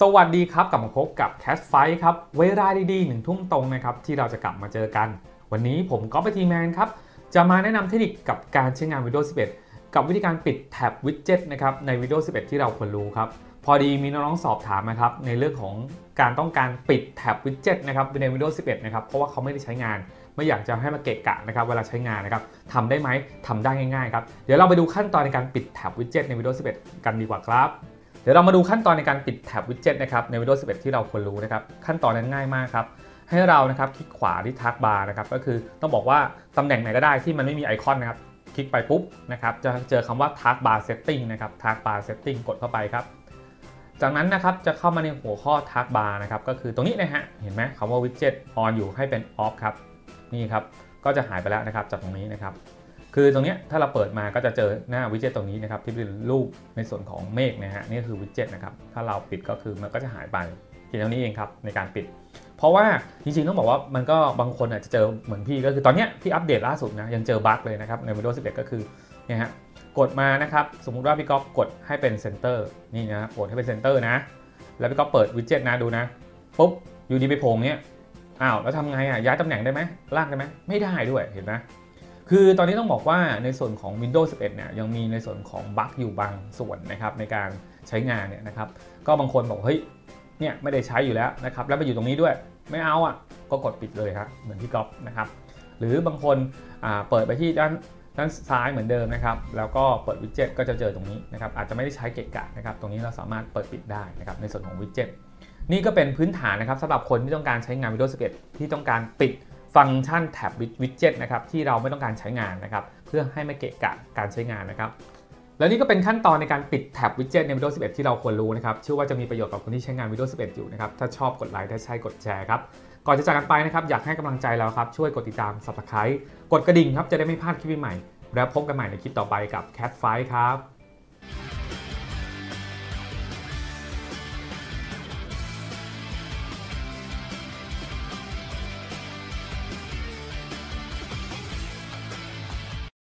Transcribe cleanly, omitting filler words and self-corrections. สวัสดีครับกลับมาพบกับ Cat Fight ครับเวลาดีๆ1 ทุ่มตรงนะครับที่เราจะกลับมาเจอกันวันนี้ผมก๊อฟไปทีแมนครับจะมาแนะนำเทคนิคกับการใช้งาน Windows 11 กับวิธีการปิดแท็บวิดเจ็ตนะครับใน Windows 11 ที่เราควรรู้ครับพอดีมีน้องๆสอบถามนะครับในเรื่องของการต้องการปิดแท็บวิดเจ็ตนะครับใน Windows 11 นะครับเพราะว่าเขาไม่ได้ใช้งานไม่อยากจะให้มาเกะกะนะครับเวลาใช้งานนะครับทำได้ไหมทำได้ง่ายๆครับเดี๋ยวเราไปดูขั้นตอนในการปิดแท็บวิดเจ็ตใน Windows 11 กันดีกว่าครับเดี๋ยวเรามาดูขั้นตอนในการปิดแท็บวิดเจ็ตนะครับใน Windows 11 ที่เราควรรู้นะครับขั้นตอนนั้นง่ายมากครับให้เรานะครับคลิกขวาที่ทักบาร์นะครับก็คือต้องบอกว่าตำแหน่งไหนก็ได้ที่มันไม่มีไอคอนนะครับคลิกไปปุ๊บนะครับจะเจอคำว่าทักบาร์เซตติ้งนะครับทักบาร์เซตติ้งกดเข้าไปครับจากนั้นนะครับจะเข้ามาในหัวข้อทักบาร์นะครับก็คือตรงนี้นะฮะเห็นไหมคำว่าวิดเจ็ตออนอยู่ให้เป็นออฟครับนี่ครับก็จะหายไปแล้วนะครับจากตรงนี้นะครับคือตรงนี้ถ้าเราเปิดมาก็จะเจอหน้าวิดเจ็ตตรงนี้นะครับที่เป็นรูปในส่วนของเมฆนะฮะนี่คือวิดเจ็ตนะครับถ้าเราปิดก็คือมันก็จะหายไปเพียงเท่านี้เองครับในการปิดเพราะว่าจริงๆต้องบอกว่ามันก็บางคนอาจจะเจอเหมือนพี่ก็คือตอนนี้พี่อัปเดตล่าสุดนะยังเจอบั๊กเลยนะครับใน Windows 11 ก็คือเนี่ยฮะกดมานะครับสมมุติว่าพี่ก๊อฟกดให้เป็นเซนเตอร์นี่นะกดให้เป็นเซนเตอร์นะแล้วพี่ก๊อฟเปิดวิดเจ็ตนะดูนะปุ๊บอยู่ดีไปโผล่เนี้ยอ้าวแล้วทำไงอ่ะย้ายตำแหน่งได้ไหมลากได้ไหมไม่ได้ด้วยเห็นไหมคือตอนนี้ต้องบอกว่าในส่วนของ Windows 11 เนี่ยยังมีในส่วนของบั๊กอยู่บางส่วนนะครับในการใช้งานเนี่ยนะครับก็บางคนบอกเฮ้ยเนี่ยไม่ได้ใช้อยู่แล้วนะครับแล้วไปอยู่ตรงนี้ด้วยไม่เอาอ่ะก็กดปิดเลยครับเหมือนที่ก๊อฟนะครับหรือบางคนเปิดไปที่ด้านซ้ายเหมือนเดิมนะครับแล้วก็เปิดวิดเจ็ตก็จะเจอตรงนี้นะครับอาจจะไม่ได้ใช้เกะกะนะครับตรงนี้เราสามารถเปิดปิดได้นะครับในส่วนของวิดเจ็ตนี่ก็เป็นพื้นฐานนะครับสำหรับคนที่ต้องการใช้งาน Windows 11 ที่ต้องการปิดฟังก์ชันแท็บวิดเจ็ตนะครับที่เราไม่ต้องการใช้งานนะครับเพื่อให้ไม่เกะกะการใช้งานนะครับแล้วนี่ก็เป็นขั้นตอนในการปิดแท็บวิดเจ็ตใน Windows 11 ที่เราควรรู้นะครับเชื่อว่าจะมีประโยชน์กับคนที่ใช้งาน Windows 11 อยู่นะครับถ้าชอบกดไลค์ถ้าใช่กดแชร์ครับก่อนจะจากกันไปนะครับอยากให้กำลังใจเราครับช่วยกดติดตาม Subscribe กดกระดิ่งครับจะได้ไม่พลาดคลิปใหม่แล้วพบกันใหม่ในคลิปต่อไปกับ Cat Fight ครับ